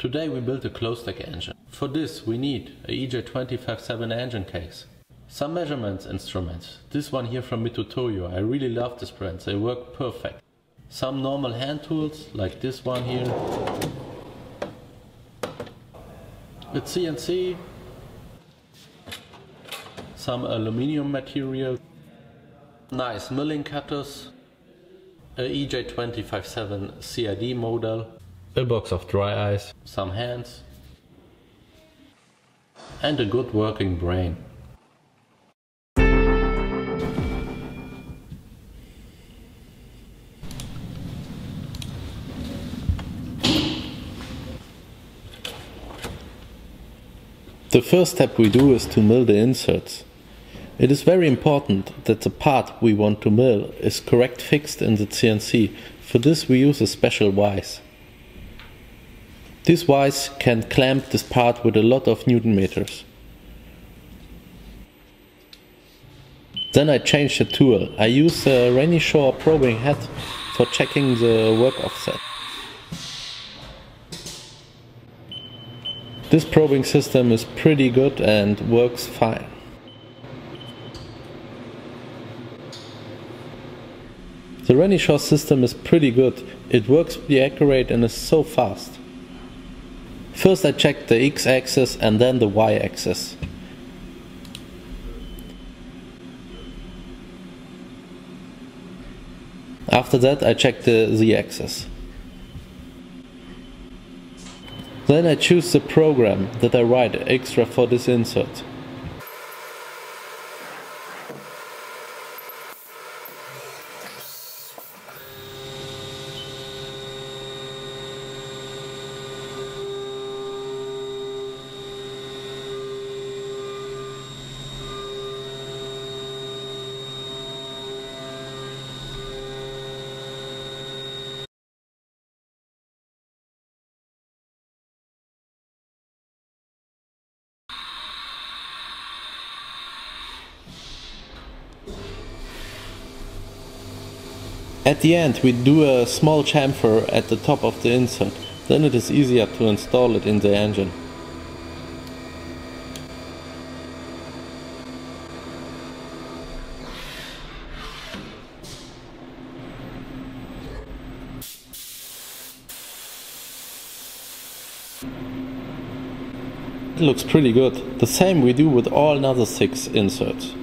Today we built a closed-stack engine. For this we need a EJ257 engine case, some measurements instruments, this one here from Mitutoyo, I really love these brands, they work perfect. Some normal hand tools like this one here, a CNC, some aluminium material, nice milling cutters, a EJ257 CID model, a box of dry ice, some hands and a good working brain. The first step we do is to mill the inserts. It is very important that the part we want to mill is correct fixed in the CNC. For this we use a special vise. This vise can clamp this part with a lot of Newton meters. Then I change the tool. I use a Renishaw probing head for checking the work offset. This probing system is pretty good and works fine. The Renishaw system is pretty good. It works pretty accurate and is so fast. First I check the x-axis and then the y-axis. After that I check the z-axis. Then I choose the program that I write extra for this insert. At the end we do a small chamfer at the top of the insert, then it is easier to install it in the engine. It looks pretty good. The same we do with all other 6 inserts.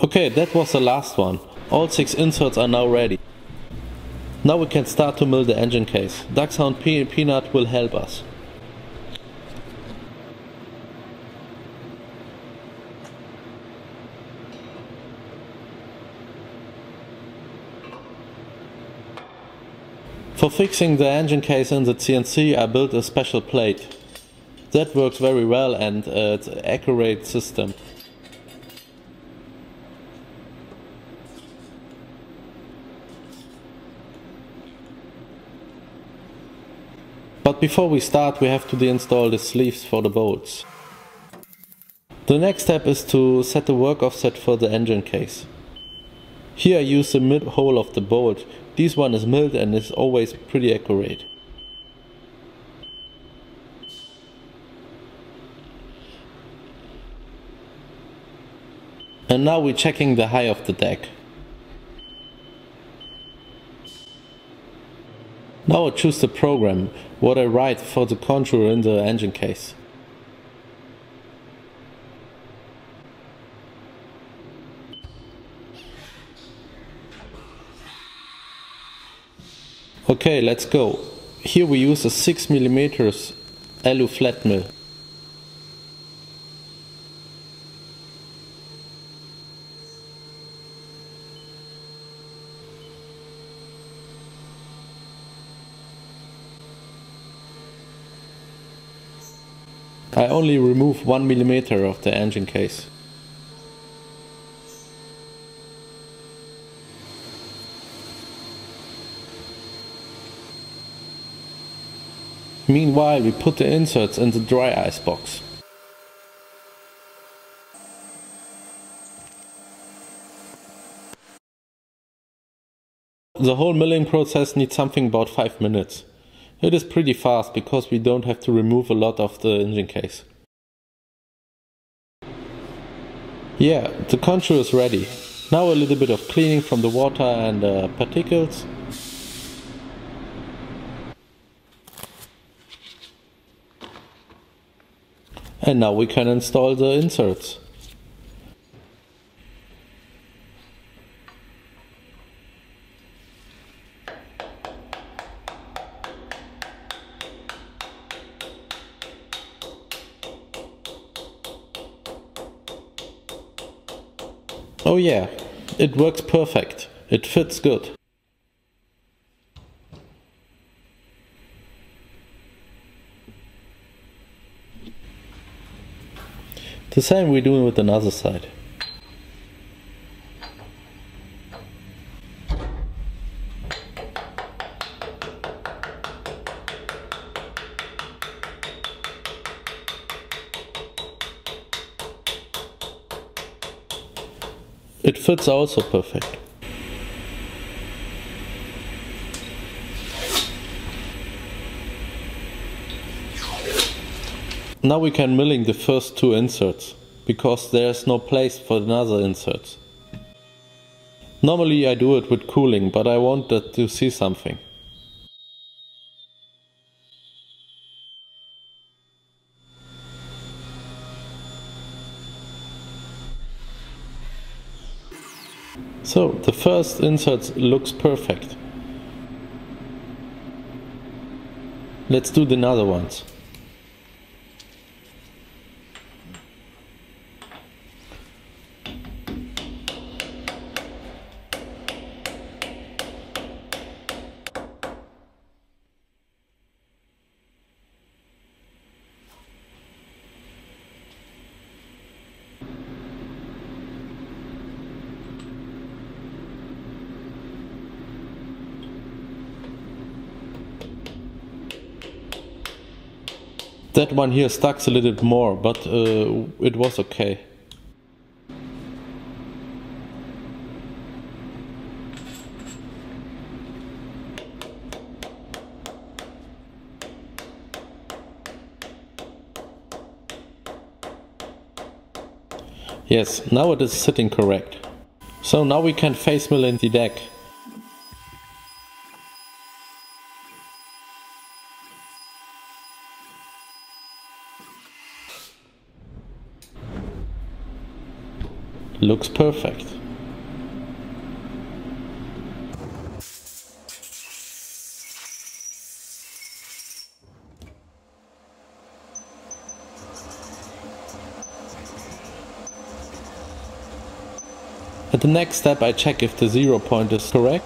Okay, that was the last one. All 6 inserts are now ready. Now we can start to mill the engine case. Duckhound Peanut will help us. For fixing the engine case in the CNC, I built a special plate. That works very well and it's an accurate system. But before we start, we have to deinstall the sleeves for the bolts. The next step is to set the work offset for the engine case. Here I use the mid hole of the bolt. This one is milled and is always pretty accurate. And now we're checking the height of the deck. Now I choose the program, what I write for the contour in the engine case. Okay, let's go. Here we use a 6mm alu flat mill. I only remove 1mm of the engine case. Meanwhile, we put the inserts in the dry ice box. The whole milling process needs something about 5 minutes. It is pretty fast because we don't have to remove a lot of the engine case. Yeah, the contour is ready. Now a little bit of cleaning from the water and particles. And now we can install the inserts. Oh yeah, it works perfect. It fits good. The same we're doing with another side. It fits also perfect. Now we can milling the first two inserts, because there is no place for another insert. Normally I do it with cooling, but I wanted to see something. So the first insert looks perfect. Let's do the other ones. That one here stuck a little bit more, but it was okay. Yes, now it is sitting correct. So now we can face mill in the deck. Looks perfect. At the next step I check if the 0 point is correct.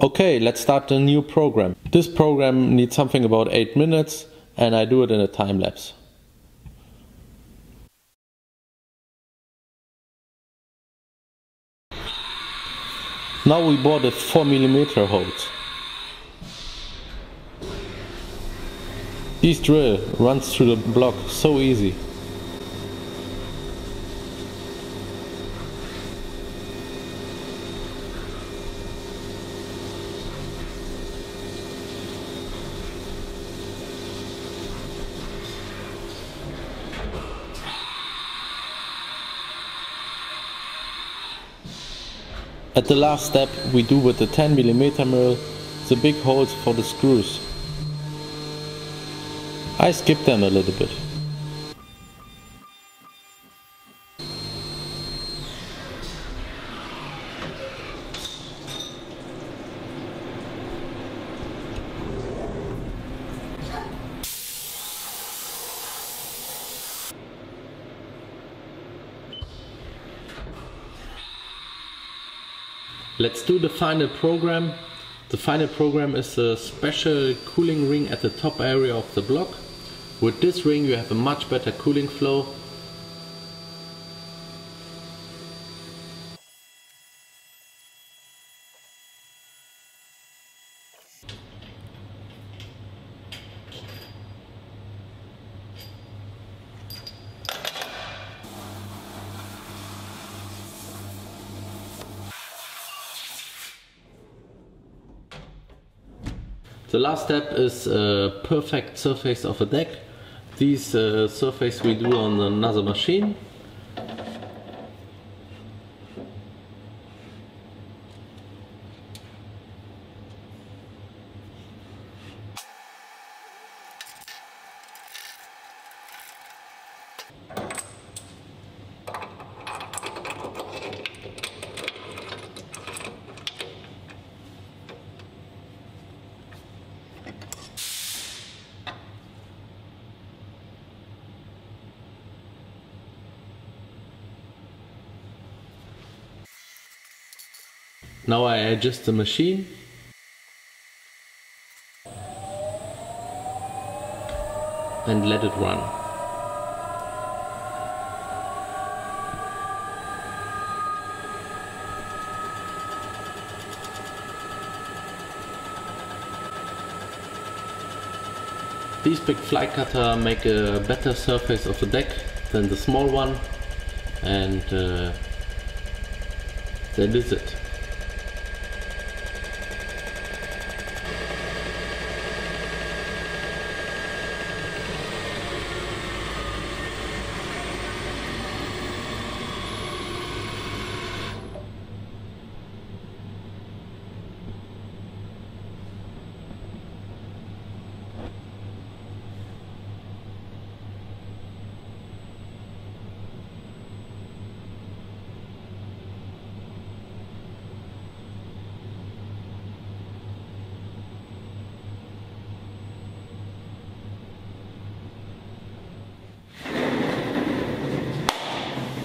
Okay, let's start a new program. This program needs something about 8 minutes and I do it in a time lapse. Now we bought a 4mm hose. This drill runs through the block so easy. At the last step we do with the 10mm mill the big holes for the screws. I skip them a little bit. Let's do the final program. The final program is a special cooling ring at the top area of the block. With this ring you have a much better cooling flow. The last step is a perfect surface of a deck. These surface we do on another machine. Now I adjust the machine. And let it run. These big fly cutter make a better surface of the deck than the small one. And that is it.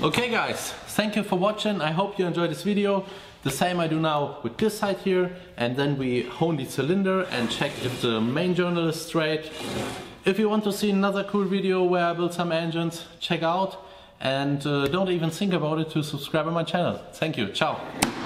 Okay guys, thank you for watching. I hope you enjoyed this video. The same I do now with this side here, and then we hone the cylinder and check if the main journal is straight. If you want to see another cool video where I build some engines, check out, and don't even think about it to subscribe to my channel. Thank you, ciao.